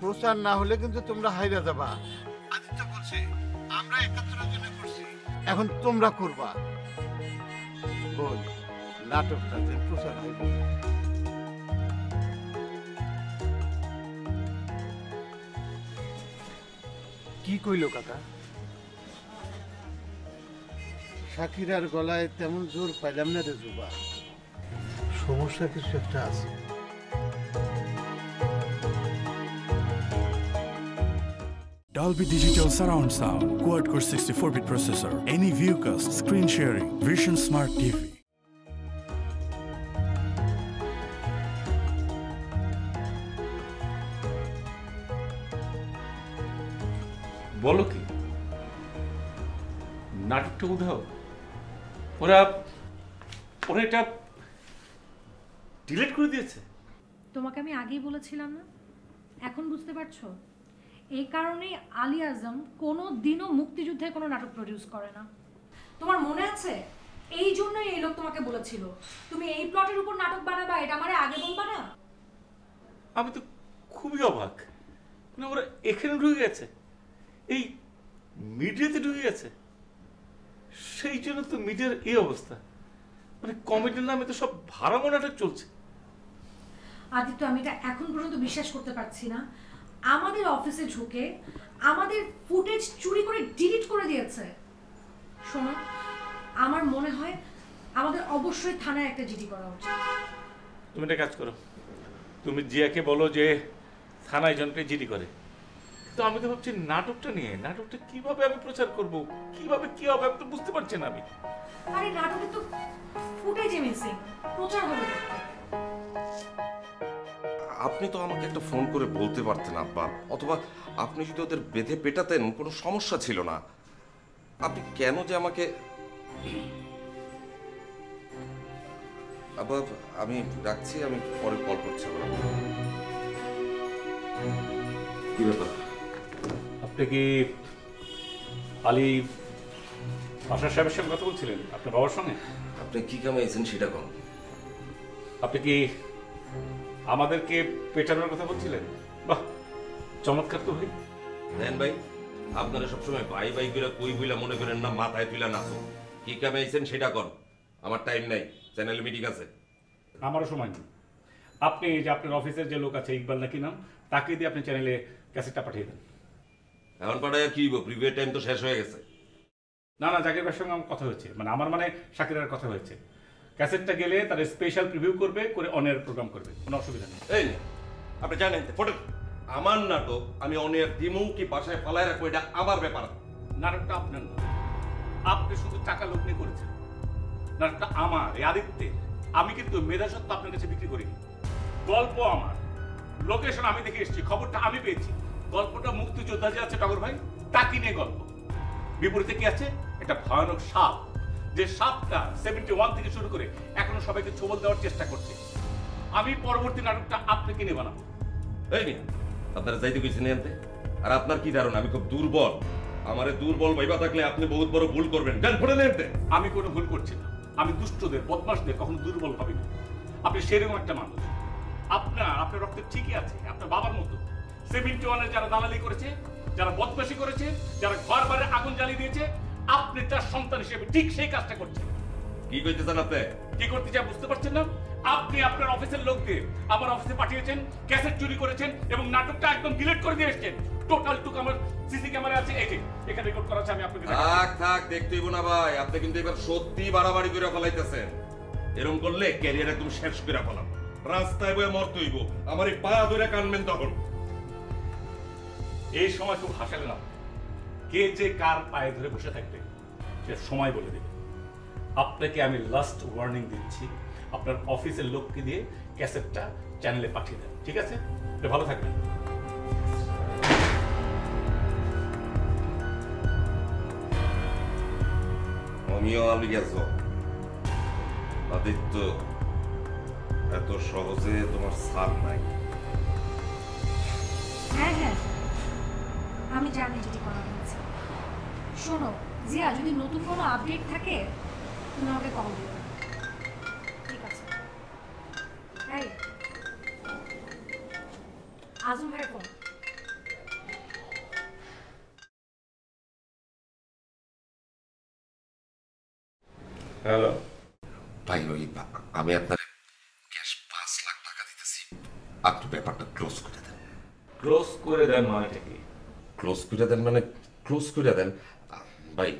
প্রচার না হলে কিন্তু তোমরা হাইরা যাবা। আদিত্য বলছে আমরা একাত্তরের জন্য করছি, এখন তোমরা করবা। বোন, নাটকটা যে প্রচার হবে। কি কইলো কাকা? শাকিরার গলায় তেমন জোর পাইলাম না রে জুবা, সমস্যা কিছু একটা আছে। Dolby Digital Surround Sound, Quad-Core sixty-four bit processor, any viewcast, screen sharing, Vision Smart T V. বলো কি, নাটকটা উধাও, ওরা ওরা এটা ডিলিট করে দিয়েছে। তোমাকে আমি আগেই বলেছিলাম না, এখন বুঝতে পারছো? এই কারণেই আলী আজম কোনো দিনও মুক্তিযুদ্ধে কোনো নাটক প্রডিউস করে না। তোমার মনে আছে? এই জন্যই এই লোক তোমাকে বলেছিল, তুমি এই প্লটের উপর নাটক বানাবা, এটা আমারে আগে বলবা না। আমি তো খুবই অবাক, মানে ওরা এখানে ঢুকে গেছে, এই মিডিয়াতে ঢুকে গেছে, সেই জন্য তো মিডিয়ার এই অবস্থা। মানে কমেডির নামে তো সব ভাড়ামো নাটক চলছে। আদিত্য, আমি এটা এখন পর্যন্ত বিশ্বাস করতে পারছি না, আমাদের অফিসে ঢুকে আমাদের ফুটেজ চুরি করে ডিলিট করে দিয়েছে। শোনো, আমার মনে হয় আমাদের অবশ্যই থানায় একটা জিডি করা উচিত। তুমি একটা কাজ করো, তুমি জিয়াকে বলো যে থানায় জনকে জিডি করে। তো আমি তো ভাবছি নাটকটা নিয়ে, নাটকটা কিভাবে আমি প্রচার করব, কিভাবে কি হবে আমি তো বুঝতে পারছি না। আমি আরে নাটকে তো ফুটেজ মিসিং, প্রচার হবে। আপনি তো আমাকে একটা ফোন করে বলতে পারতেন আব্বা, অথবা আপনি যদি ওদের বেঁধে পেটাতেন কোনো সমস্যা ছিল না। আপনি কেন যে আমাকে আব্বা, আমি ডাকছি, আমি পরে কল করছি। কি ব্যাপার? আপনি কি আলী আশা সাহেবের সঙ্গে কথা বলছিলেন? আপনার বাবার সঙ্গে? আপনি কি কামে এসেছেন সেটা বলুন। আপনি কি আমাদেরকে পেটানোর কথা বলছিলেন? বাহ, চমৎকার তো ভাই। দেন ভাই, আপনারা সবসময় ভাই ভাই গুলা কই বুলা মনে করেন না, মাথায় তুলা নাচো। কি কামে আইছেন সেটা কর, আমার টাইম নাই, চ্যানেল মিটিং আছে। আমারও সময় নেই। আপনি যে আপনার অফিসের যে লোক আছে, ইকবাল নাকি নাম, তাকে দিয়ে আপনি চ্যানেলে ক্যাসেটটা পাঠিয়ে দেন। এখন পাঠায় কি হইব, প্রিভিয়াস টাইম তো শেষ হয়ে গেছে। না না, জাকির ভাইয়ের সঙ্গে আমার কথা হয়েছে, মানে আমার মানে শাকিরার কথা হয়েছে। ক্যাসেটটা গেলে তার স্পেশাল প্রিভিউ করবে, করে অন এয়ার প্রোগ্রাম করবে, কোনো অসুবিধা নেই। এই আপনি জানেন ফটো আমার নাটক, আমি অন এয়ার দিমু কি বাসায় পালায় রাখবো এটা আমার ব্যাপার। নাটকটা আপনার না, আপনি শুধু টাকা লগ্নি করেছেন। নাটকটা আমার, এই আদিত্যের। আমি কিন্তু মেধাসত্ত্ব আপনার কাছে বিক্রি করিনি। গল্প আমার, লোকেশন আমি দেখে এসেছি, খবরটা আমি পেয়েছি। গল্পটা মুক্তিযোদ্ধা যে আছে টগর ভাই, তাকে নিয়ে গল্প। বিপরীতে কি আছে, একটা ভয়ানক সাপ, যে সাপটা সেভেন্টি ওয়ান থেকে শুরু করে এখনো সবাইকে ছবল দেওয়ার চেষ্টা করছে। আমি পরবর্তী নাটকটা আপনাকে নিয়ে বানাবো। এই নিয়ে আপনারা যাইতে গেছেন আনতে, আর আপনার কি ধারণা আমি খুব দুর্বল? আমারে দুর্বল ভাইবা থাকলে আপনি বহুত বড় ভুল করবেন। ডান ফোড়ে নেনতে আমি কোনো ভুল করছি না। আমি দুষ্টদের, বদমাশদের কখনো দুর্বল ভাবি না। আপনি সেরকম একটা মানুষ, আপনার আপনার রক্ত ঠিকই আছে, আপনার বাবার মতো। সেভেন্টি ওয়ানের যারা দালালি করেছে, যারা বদমাশি করেছে, যারা ঘর বাড়ির আগুন জ্বালিয়ে দিয়েছে, আপনি তার সন্তান হিসেবে ঠিক সেই কাজটা করছেন। কি করতে চান আপনি? কি করতে চান বুঝতে পারছেন না? আপনি আপনার অফিসের লোকদের আমার অফিসে পাঠিয়েছেন, ক্যাসেট চুরি করেছেন এবং নাটকটা একদম ডিলিট করে দিয়ে এসেছেন। টোটাল টুক আমার সিসি ক্যামেরা আছে, এই যে এখানে রেকর্ড করা আছে। আমি আপনাকে থাক থাক দেখতেইব না ভাই, আপনি কিন্তু এবার সত্যি বাড়াবাড়ি করে ফলাইতেছেন। এরকম করলে ক্যারিয়ার একদম শেষ করে ফেলাম। রাস্তায় বয়ে মরতে হইব, আমার এই পায়া ধরে কানবেন তখন। এই সময় খুব হাসালেন আপনি। কে যে কার পায়ে ধরে বসে থাকবে সে সময় বলে দেবে। আপনাকে আমি লাস্ট ওয়ার্নিং দিচ্ছি, আপনার অফিসের লোককে দিয়ে ক্যাসেটটা চ্যানেলে পাঠিয়ে দেন, ঠিক আছে? ভালো থাকবেন। আমিও আলিয়াজো আদিত্য, এত সহজে তোমার সাথ নাই। হ্যাঁ হ্যাঁ আমি জানি যদি করা হয়েছে। শোনো জিয়া, যদি নতুন কোনো আপডেট থাকে তুমি আমাকে কল দিও, ঠিক আছে? তাই আজম ভাই ফোন। হ্যালো ভাই, আমি আপনার ক্যাশ পাঁচ লাখ টাকা দিতেছি, আপনি ব্যাপারটা ক্লোজ করে দেন। ক্লোজ করে দেন মানে কি? ক্লোজ করে দেন মানে ক্লোজ করে দেন ভাই,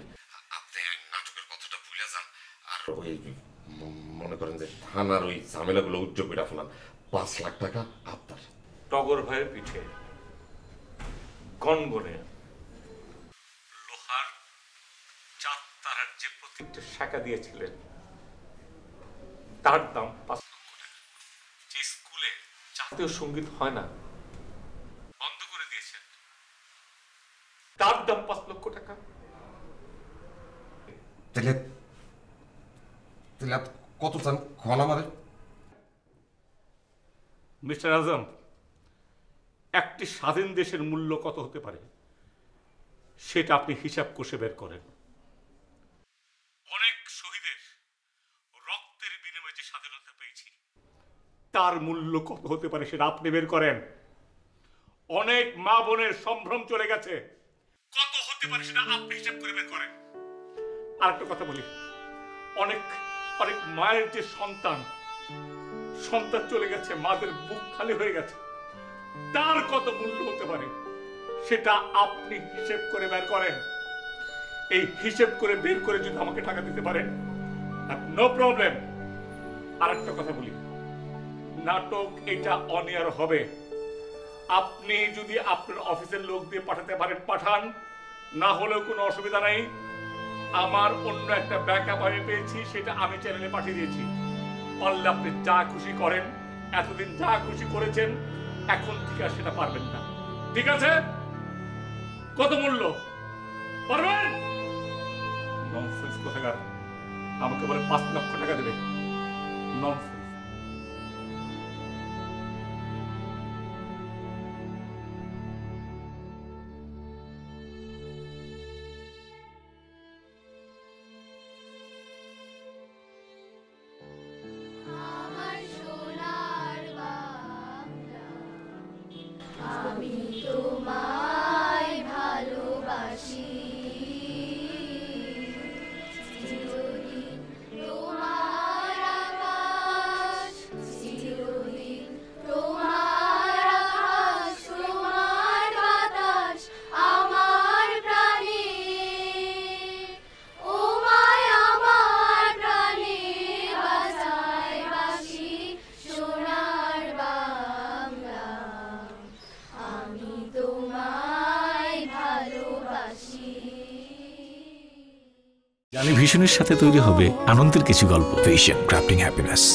আপনি নাটকের কথাটা ভুলে যান। আর ওই মনে করেন যে থানার ওই ঝামেলাগুলো উজ্জ্ব করে ফেলান। পাঁচ লাখ টাকা আপনার টগর ভাইয়ের পিঠে গনগনে লোহার চাঁদ তারার যে প্রত্যেকটা শাখা দিয়েছিলেন তার দাম পাঁচ লক্ষ টাকা। যে স্কুলে জাতীয় সঙ্গীত হয় না, তার দাম পাঁচ লক্ষ টাকা। তাহলে তাহলে কত চান খোল আমাদের? মিস্টার আজম, একটি স্বাধীন দেশের মূল্য কত হতে পারে সেটা আপনি হিসাব কষে বের করেন। অনেক শহীদের রক্তের বিনিময়ে যে স্বাধীনতা পেয়েছি তার মূল্য কত হতে পারে সেটা আপনি বের করেন। অনেক মা বোনের সম্ভ্রম চলে গেছে, কত হতে পারে সেটা আপনি হিসাব করে বের করেন। আর একটা কথা বলি, অনেক অনেক মায়ের যে সন্তান সন্তান চলে গেছে, মাদের বুক খালি হয়ে গেছে, তার কত মূল্য হতে পারে সেটা আপনি হিসেব করে বের করেন। এই হিসেব করে বের করে যদি আমাকে টাকা দিতে পারেন, নো প্রবলেম। আর একটা কথা বলি, নাটক এটা অন এয়ার হবে। আপনি যদি আপনার অফিসের লোক দিয়ে পাঠাতে পারেন পাঠান, না হলেও কোনো অসুবিধা নাই। আমার অন্য একটা ব্যাকআপ আমি পেয়েছি, সেটা আমি চ্যানেলে পাঠিয়ে দিয়েছি। পারলে আপনি যা খুশি করেন, এতদিন যা খুশি করেছেন, এখন থেকে আর সেটা পারবেন না, ঠিক আছে? কত মূল্য পারবেন? ননসেন্স কোথাকার, আমাকে বলে পাঁচ লক্ষ টাকা দেবে, ননসেন্স। जाने भीषण साथे तैयारी होबे आनंदेर किछु गल्प। Vision crafting happiness.